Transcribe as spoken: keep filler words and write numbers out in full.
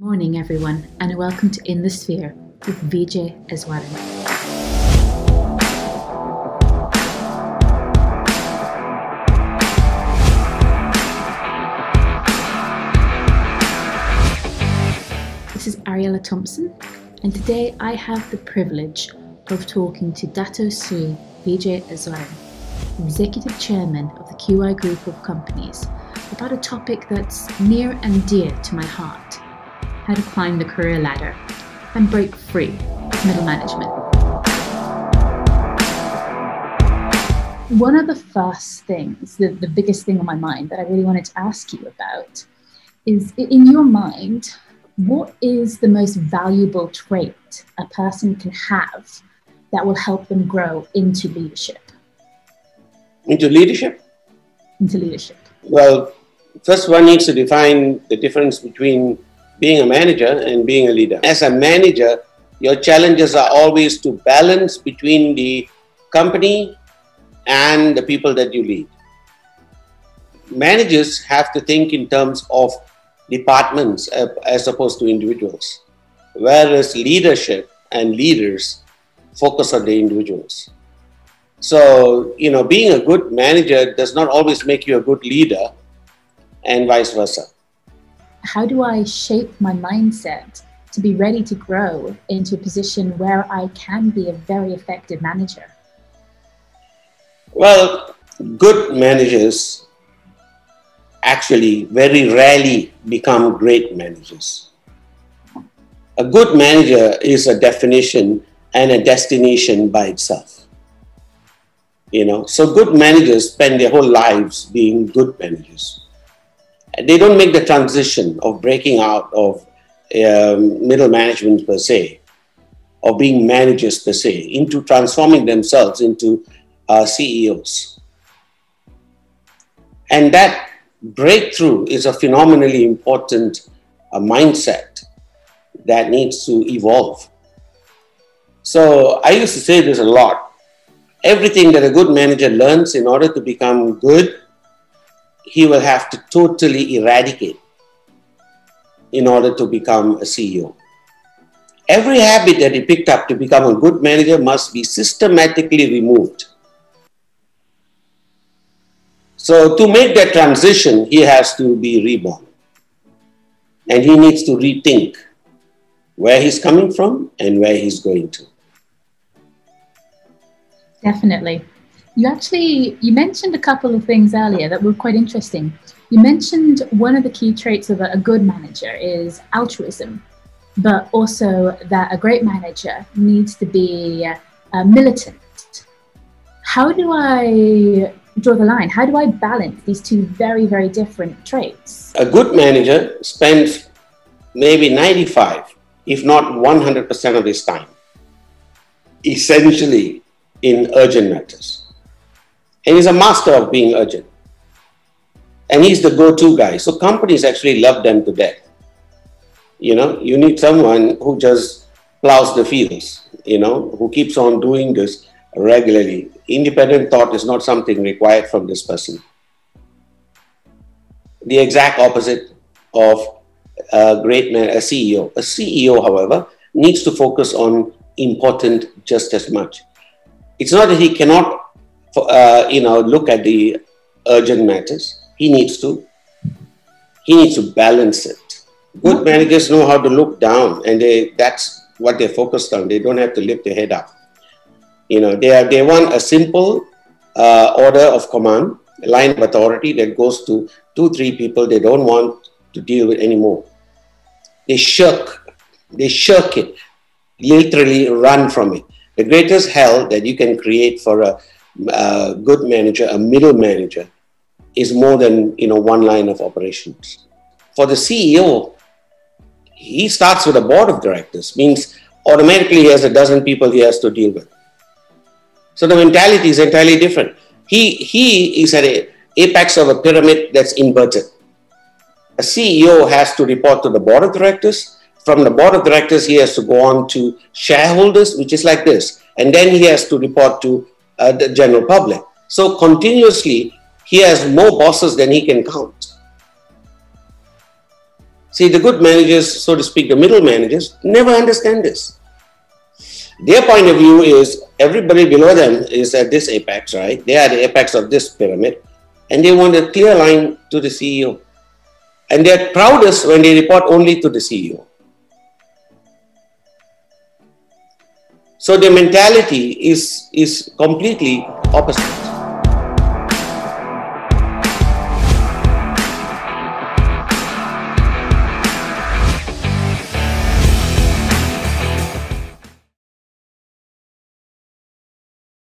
Morning everyone, and welcome to In The Sphere with Vijay Eswaran. This is Ariella Thompson, and today I have the privilege of talking to Dato Sri Vijay Eswaran, Executive Chairman of the Q I Group of Companies, about a topic that's near and dear to my heart: how to climb the career ladder and break free of middle management. One of the first things, the, the biggest thing on my mind that I really wanted to ask you about is, in your mind, what is the most valuable trait a person can have that will help them grow into leadership? Into leadership? Into leadership. Well, first one needs to define the difference between being a manager and being a leader. As a manager, your challenges are always to balance between the company and the people that you lead. Managers have to think in terms of departments uh, as opposed to individuals, whereas leadership and leaders focus on the individuals. So, you know, being a good manager does not always make you a good leader, and vice versa. How do I shape my mindset to be ready to grow into a position where I can be a very effective manager? Well, good managers actually very rarely become great managers. A good manager is a definition and a destination by itself. You know, so good managers spend their whole lives being good managers. They don't make the transition of breaking out of uh, middle management per se, or being managers per se, into transforming themselves into uh, C E Os. And that breakthrough is a phenomenally important uh, mindset that needs to evolve. So I used to say this a lot: everything that a good manager learns in order to become good, he will have to totally eradicate in order to become a C E O. Every habit that he picked up to become a good manager must be systematically removed. So to make that transition, he has to be reborn. And he needs to rethink where he's coming from and where he's going to. Definitely. You actually, you mentioned a couple of things earlier that were quite interesting. You mentioned one of the key traits of a, a good manager is altruism, but also that a great manager needs to be uh, militant. How do I draw the line? How do I balance these two very, very different traits? A good manager spends maybe ninety-five, if not one hundred percent of his time, essentially in urgent matters. And he's a master of being urgent. And he's the go-to guy. So companies actually love them to death. You know, you need someone who just plows the fields, you know, who keeps on doing this regularly. Independent thought is not something required from this person. The exact opposite of a great man, a C E O. A C E O, however, needs to focus on important just as much. It's not that he cannot Uh, you know, look at the urgent matters. He needs to, he needs to balance it. Good managers know how to look down, and they, that's what they're focused on. They don't have to lift their head up. You know, they, are, they want a simple uh, order of command, a line of authority that goes to two, three people they don't want to deal with anymore. They shirk, they shirk it, literally run from it. The greatest hell that you can create for a A good manager, a middle manager, is more than, you know, one line of operations. For the C E O, he starts with a board of directors, means automatically he has a dozen people he has to deal with. So the mentality is entirely different. He, he is at an apex of a pyramid that's inverted. A C E O has to report to the board of directors. From the board of directors, he has to go on to shareholders, which is like this. And then he has to report to Uh, the general public. So continuously, he has more bosses than he can count. See, the good managers, so to speak, the middle managers, never understand this. Their point of view is everybody below them is at this apex, right? They are the apex of this pyramid, and they want a clear line to the C E O. And they are proudest when they report only to the C E O. So their mentality is, is completely opposite.